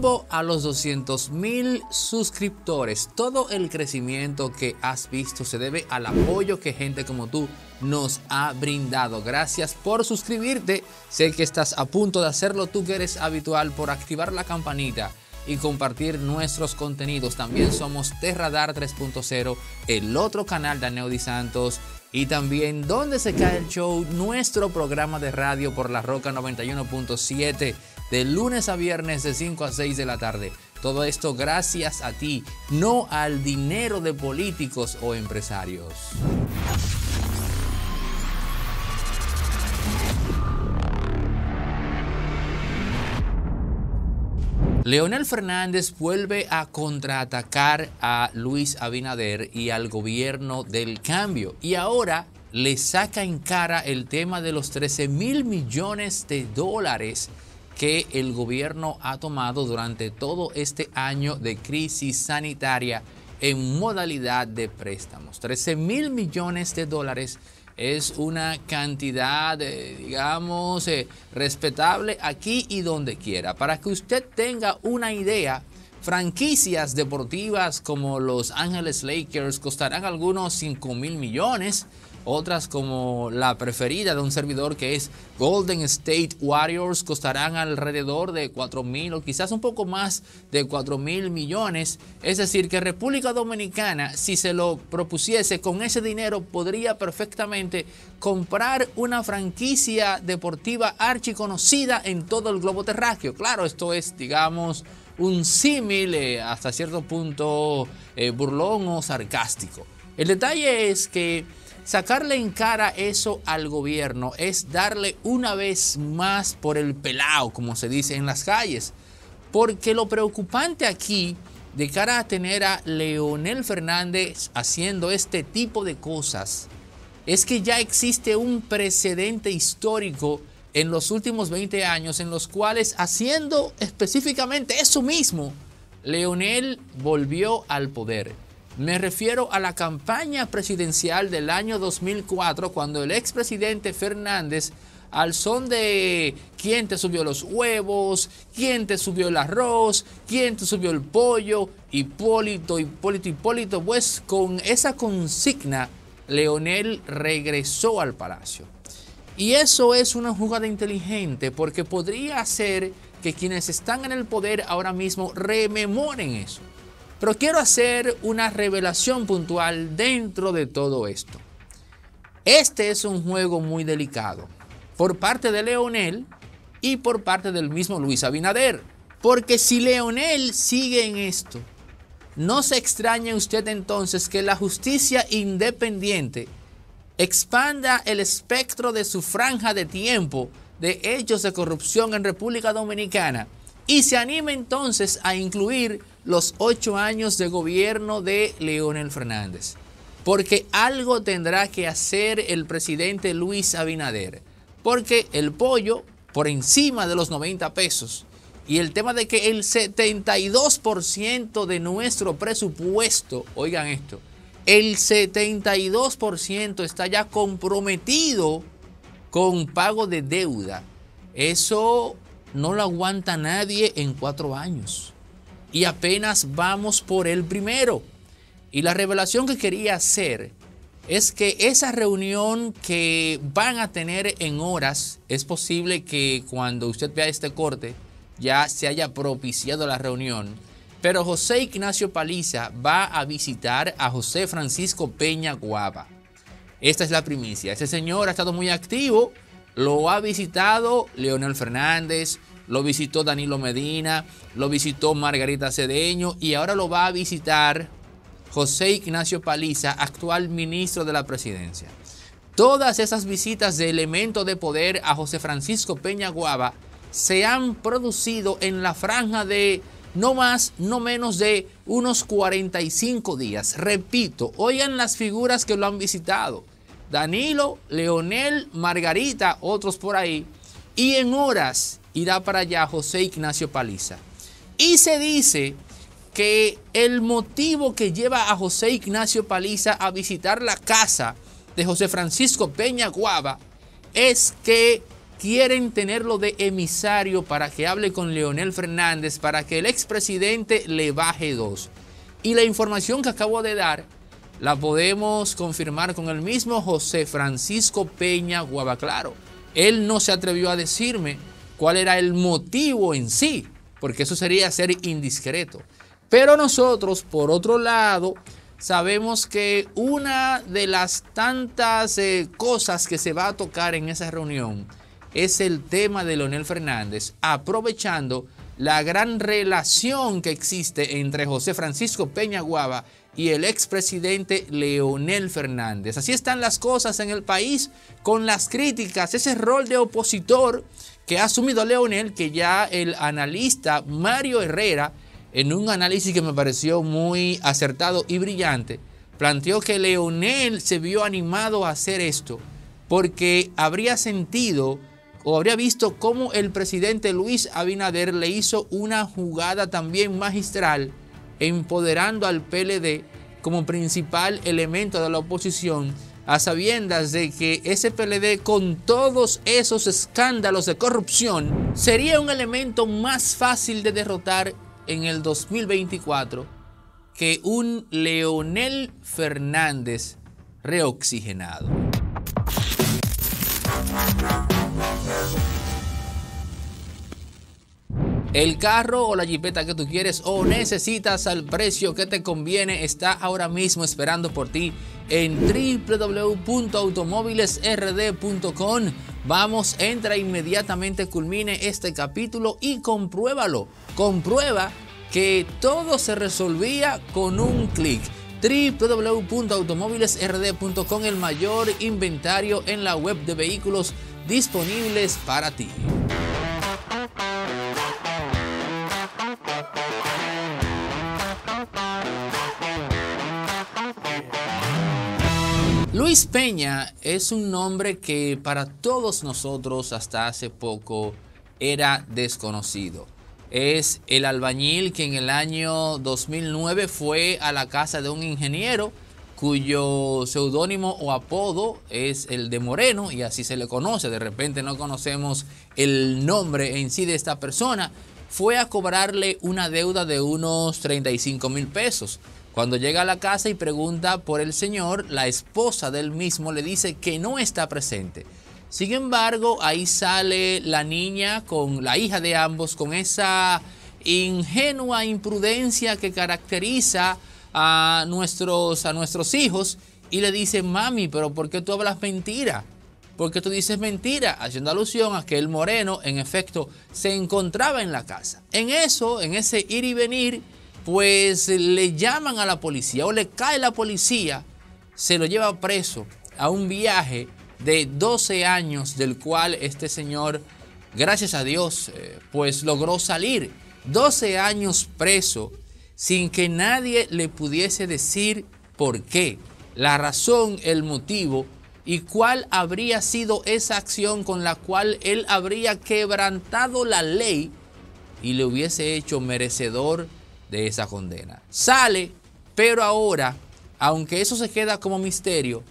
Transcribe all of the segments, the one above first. rumbo a los 200,000 suscriptores. Todo el crecimiento que has visto se debe al apoyo que gente como tú nos ha brindado. Gracias por suscribirte. Sé que estás a punto de hacerlo, tú que eres habitual, por activar la campanita y compartir nuestros contenidos. También somos Terradar 3.0, el otro canal de Aneudys Santos, y también Donde se cae el show, nuestro programa de radio por La Roca 91.7, de lunes a viernes de 5 a 6 de la tarde. Todo esto gracias a ti, no al dinero de políticos o empresarios. Leonel Fernández vuelve a contraatacar a Luis Abinader y al gobierno del cambio, y ahora le saca en cara el tema de los 13,000 millones de dólares que el gobierno ha tomado durante todo este año de crisis sanitaria en modalidad de préstamos. 13,000 millones de dólares es una cantidad, digamos, respetable aquí y donde quiera. Para que usted tenga una idea, franquicias deportivas como Los Angeles Lakers costarán algunos 5,000 millones. Otras, como la preferida de un servidor, que es Golden State Warriors, costarán alrededor de 4,000 o quizás un poco más de 4,000 millones. Es decir, que República Dominicana, si se lo propusiese, con ese dinero podría perfectamente comprar una franquicia deportiva archiconocida en todo el globo terráqueo. Claro, esto es, digamos, un símil hasta cierto punto burlón o sarcástico. El detalle es que sacarle en cara eso al gobierno es darle una vez más por el pelao, como se dice en las calles. Porque lo preocupante aquí, de cara a tener a Leonel Fernández haciendo este tipo de cosas, es que ya existe un precedente histórico en los últimos 20 años en los cuales, haciendo específicamente eso mismo, Leonel volvió al poder. Me refiero a la campaña presidencial del año 2004, cuando el expresidente Fernández, al son de quién te subió los huevos, quién te subió el arroz, quién te subió el pollo, Hipólito, pues con esa consigna, Leonel regresó al palacio. Y eso es una jugada inteligente, porque podría hacer que quienes están en el poder ahora mismo rememoren eso. Pero quiero hacer una revelación puntual dentro de todo esto. Este es un juego muy delicado por parte de Leonel y por parte del mismo Luis Abinader. Porque si Leonel sigue en esto, no se extrañe usted entonces que la justicia independiente expanda el espectro de su franja de tiempo de hechos de corrupción en República Dominicana y se anime entonces a incluir los 8 años de gobierno de Leonel Fernández. Porque algo tendrá que hacer el presidente Luis Abinader. Porque el pollo por encima de los 90 pesos y el tema de que el 72% de nuestro presupuesto, oigan esto, el 72% está ya comprometido con pago de deuda. Eso no lo aguanta nadie en 4 años. Y apenas vamos por el primero. Y la revelación que quería hacer es que esa reunión que van a tener en horas, es posible que cuando usted vea este corte ya se haya propiciado la reunión. Pero José Ignacio Paliza va a visitar a José Francisco Peña Guaba. Esta es la primicia. Ese señor ha estado muy activo. Lo ha visitado Leonel Fernández, lo visitó Danilo Medina, lo visitó Margarita Cedeño y ahora lo va a visitar José Ignacio Paliza, actual ministro de la Presidencia. Todas esas visitas de elemento de poder a José Francisco Peña Guaba se han producido en la franja de no más, no menos de unos 45 días. Repito, oigan las figuras que lo han visitado: Danilo, Leonel, Margarita, otros por ahí, y en horas irá para allá José Ignacio Paliza. Y se dice que el motivo que lleva a José Ignacio Paliza a visitar la casa de José Francisco Peña Guaba es que quieren tenerlo de emisario para que hable con Leonel Fernández, para que el expresidente le baje dos. Y la información que acabo de dar la podemos confirmar con el mismo José Francisco Peña Guaba. Claro, él no se atrevió a decirme cuál era el motivo en sí, porque eso sería ser indiscreto. Pero nosotros, por otro lado, sabemos que una de las tantas cosas que se va a tocar en esa reunión es el tema de Leonel Fernández, aprovechando la gran relación que existe entre José Francisco Peña Guaba y el expresidente Leonel Fernández. Así están las cosas en el país con las críticas, ese rol de opositor que ha asumido Leonel, que ya el analista Mario Herrera, en un análisis que me pareció muy acertado y brillante, planteó que Leonel se vio animado a hacer esto porque habría sentido o habría visto cómo el presidente Luis Abinader le hizo una jugada también magistral, empoderando al PLD como principal elemento de la oposición, a sabiendas de que ese PLD, con todos esos escándalos de corrupción, sería un elemento más fácil de derrotar en el 2024 que un Leonel Fernández reoxigenado. El carro o la jipeta que tú quieres o necesitas al precio que te conviene está ahora mismo esperando por ti en www.automóvilesrd.com. Vamos, entra inmediatamente, culmine este capítulo y compruébalo. Comprueba que todo se resolvía con un clic. www.automóvilesrd.com, el mayor inventario en la web de vehículos disponibles para ti. Luis Peña es un nombre que para todos nosotros hasta hace poco era desconocido. Es el albañil que en el año 2009 fue a la casa de un ingeniero cuyo seudónimo o apodo es el de Moreno, y así se le conoce. De repente no conocemos el nombre en sí de esta persona. Fue a cobrarle una deuda de unos 35,000 pesos. Cuando llega a la casa y pregunta por el señor, la esposa del mismo le dice que no está presente. Sin embargo, ahí sale la niña con la hija de ambos, con esa ingenua imprudencia que caracteriza a nuestros hijos, y le dice: mami, pero ¿por qué tú hablas mentira? ¿Por qué tú dices mentira? Haciendo alusión a que el Moreno, en efecto, se encontraba en la casa. En eso, en ese ir y venir, pues le llaman a la policía o le cae la policía, se lo lleva preso a un viaje de 12 años del cual este señor, gracias a Dios, pues logró salir. 12 años preso sin que nadie le pudiese decir por qué, la razón, el motivo y cuál habría sido esa acción con la cual él habría quebrantado la ley y le hubiese hecho merecedor de esa condena. Sale, pero ahora, aunque eso se queda como misterio,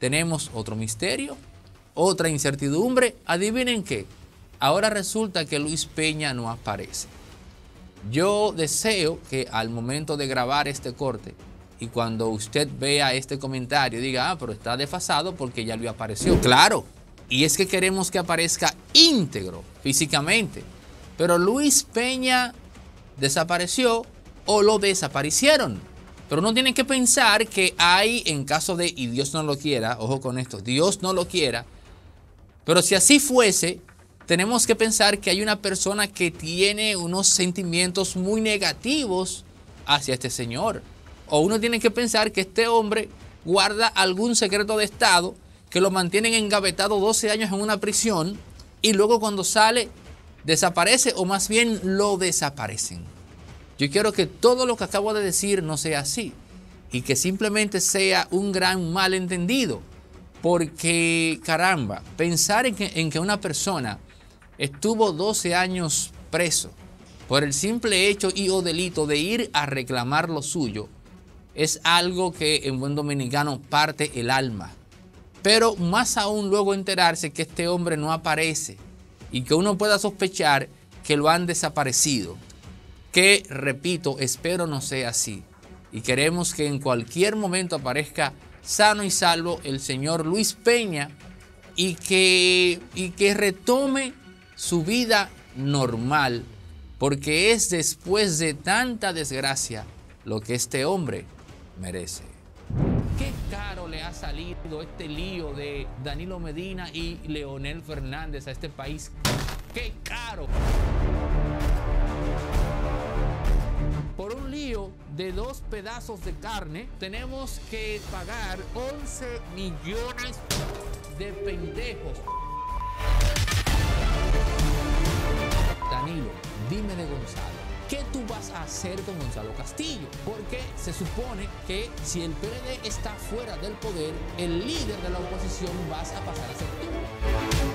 tenemos otro misterio, otra incertidumbre. Adivinen qué, ahora resulta que Luis Peña no aparece. Yo deseo que al momento de grabar este corte y cuando usted vea este comentario diga: ah, pero está desfasado porque ya Luis apareció. Claro, y es que queremos que aparezca íntegro físicamente, pero Luis Peña desapareció o lo desaparecieron. Pero no tienen que pensar que hay, en caso de, y Dios no lo quiera, ojo con esto, Dios no lo quiera, pero si así fuese, tenemos que pensar que hay una persona que tiene unos sentimientos muy negativos hacia este señor. O uno tiene que pensar que este hombre guarda algún secreto de Estado que lo mantienen engavetado 12 años en una prisión y luego cuando sale desaparece, o más bien lo desaparecen. Yo quiero que todo lo que acabo de decir no sea así y que simplemente sea un gran malentendido, porque caramba, pensar en que una persona estuvo 12 años preso por el simple hecho y o delito de ir a reclamar lo suyo es algo que en buen dominicano parte el alma. Pero más aún luego enterarse que este hombre no aparece y que uno pueda sospechar que lo han desaparecido. Que, repito, espero no sea así. Y queremos que en cualquier momento aparezca sano y salvo el señor Luis Peña y que retome su vida normal, porque es después de tanta desgracia lo que este hombre merece. Qué caro le ha salido este lío de Danilo Medina y Leonel Fernández a este país. Qué caro. Por un lío de dos pedazos de carne tenemos que pagar 11 millones de pendejos. Danilo, dime de Gonzalo. ¿Qué tú vas a hacer con Gonzalo Castillo? Porque se supone que si el PLD está fuera del poder, el líder de la oposición vas a pasar a ser tú.